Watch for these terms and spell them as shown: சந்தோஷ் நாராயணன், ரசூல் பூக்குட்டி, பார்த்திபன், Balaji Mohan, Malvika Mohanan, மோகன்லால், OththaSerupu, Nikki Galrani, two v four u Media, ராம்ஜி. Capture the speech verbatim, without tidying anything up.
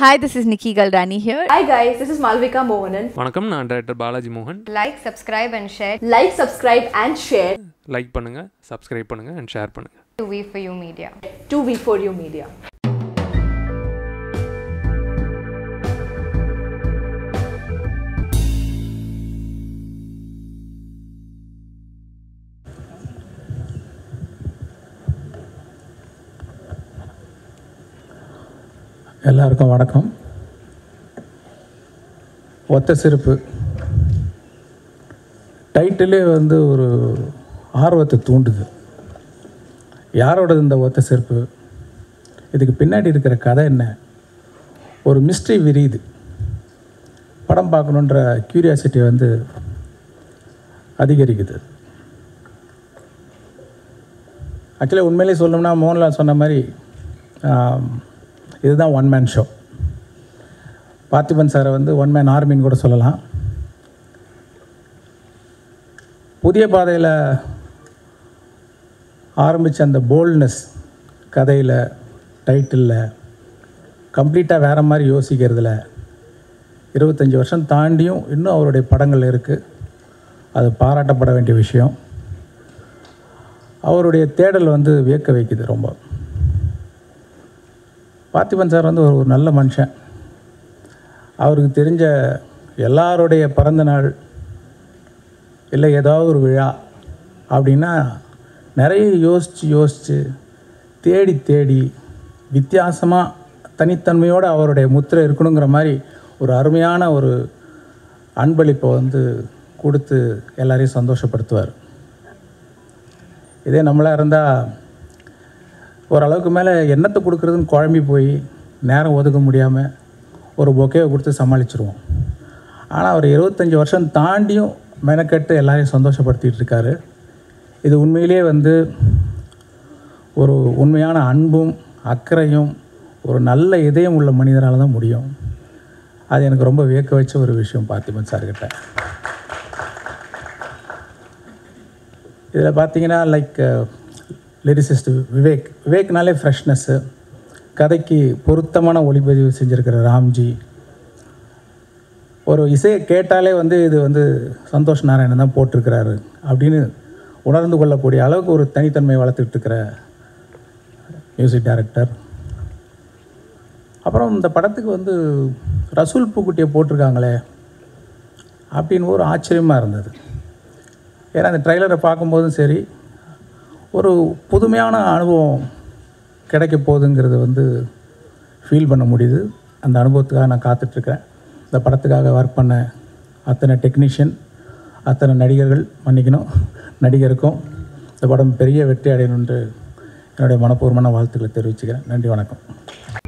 Hi, this is Nikki Galrani here. Hi guys, this is Malvika Mohanan. Vanakkam, naan director Balaji Mohan. Like, subscribe and share. Like, subscribe and share. Like pannunga, subscribe pannunga and share pannunga. two v four u Media. two v four u Media. எல்லாருக்கும் வணக்கம். ஒத்த சிரிப்பு டைட்டிலே வந்து ஒரு ஆர்வத்தை தூண்டுது. யாரோடது இந்த ஒத்த சிரிப்பு? இதுக்கு பின்னாடி இருக்கிற கதை என்ன? ஒரு மிஸ்ட்ரி விரியுது. படம் பார்க்கணுன்ற க்யூரியாசிட்டி வந்து அதிகரிக்குது. ஆக்சுவலி உண்மையிலே சொல்லணும்னா மோகன்லால் சொன்ன மாதிரி இதுதான் ஒன் மேன் ஷோ. பார்த்திபன் சாரை வந்து ஒன் மேன் ஆர்மின்னு கூட சொல்லலாம். புதிய பாதையில் ஆரம்பித்த அந்த போல்ட்னஸ் கதையில், டைட்டிலில், கம்ப்ளீட்டாக வேறு மாதிரி யோசிக்கிறதுல இருபத்தஞ்சி வருஷம் தாண்டியும் இன்னும் அவருடைய படங்கள் இருக்குது. அது பாராட்டப்பட வேண்டிய விஷயம். அவருடைய தேடல் வந்து வியக்க வைக்குது ரொம்ப. பார்த்திபன் சார் வந்து ஒரு நல்ல மனுஷன். அவருக்கு தெரிஞ்ச எல்லாருடைய பிறந்த நாள் இல்லை ஏதாவது ஒரு விழா அப்படின்னா நிறைய யோசித்து யோசித்து தேடி தேடி வித்தியாசமாக தனித்தன்மையோடு அவருடைய முத்திரை இருக்கணுங்கிற மாதிரி ஒரு அருமையான ஒரு அன்பளிப்பை வந்து கொடுத்து எல்லாரையும் சந்தோஷப்படுத்துவார். இதே நம்மளாக இருந்தால் ஓரளவுக்கு மேலே எண்ணத்தை கொடுக்குறதுன்னு குழம்பி போய் நேரம் ஒதுக்க முடியாமல் ஒரு பொக்கேவை கொடுத்து சமாளிச்சிருவோம். ஆனால் அவர் இருபத்தஞ்சி வருஷம் தாண்டியும் மெனக்கெட்டு எல்லாரையும் சந்தோஷப்படுத்திகிட்டு இருக்காரு. இது உண்மையிலே வந்து ஒரு உண்மையான அன்பும் அக்கறையும் ஒரு நல்ல இதயம் உள்ள மனிதனால் தான் முடியும். அது எனக்கு ரொம்ப வியக்க வச்ச ஒரு விஷயம் பார்த்திபன் சார்கிட்ட. இதில் பார்த்திங்கன்னா லைக் லிரிசிஸ்ட் விவேக் விவேக்னாலே ஃப்ரெஷ்னஸ்ஸு, கதைக்கு பொருத்தமான ஒளிப்பதிவு செஞ்சுருக்கிற ராம்ஜி, ஒரு இசையை கேட்டாலே வந்து இது வந்து சந்தோஷ் நாராயணன் தான் போட்டிருக்கிறாரு அப்படின்னு உணர்ந்து கொள்ளக்கூடிய அளவுக்கு ஒரு தனித்தன்மை வளர்த்துக்கிட்டு இருக்கிற மியூசிக் டைரக்டர். அப்புறம் இந்த படத்துக்கு வந்து ரசூல் பூக்குட்டியை போட்டிருக்காங்களே அப்படின்னு ஒரு ஆச்சரியமாக இருந்தது. ஏன்னா அந்த ட்ரெய்லரை பார்க்கும்போதும் சரி, ஒரு புதுமையான அனுபவம் கிடைக்க போகுதுங்கிறது வந்து ஃபீல் பண்ண முடியுது. அந்த அனுபவத்துக்காக நான் காத்துட்ருக்கிறேன். இந்த படத்துக்காக ஒர்க் பண்ண அத்தனை டெக்னீஷியன், அத்தனை நடிகர்கள், மன்னிக்கணும் நடிகருக்கும் இந்த படம் பெரிய வெற்றி அடையணுன்ட்டு என்னுடைய மனப்பூர்வமான வாழ்த்துக்களை தெரிவிச்சுக்கிறேன். நன்றி, வணக்கம்.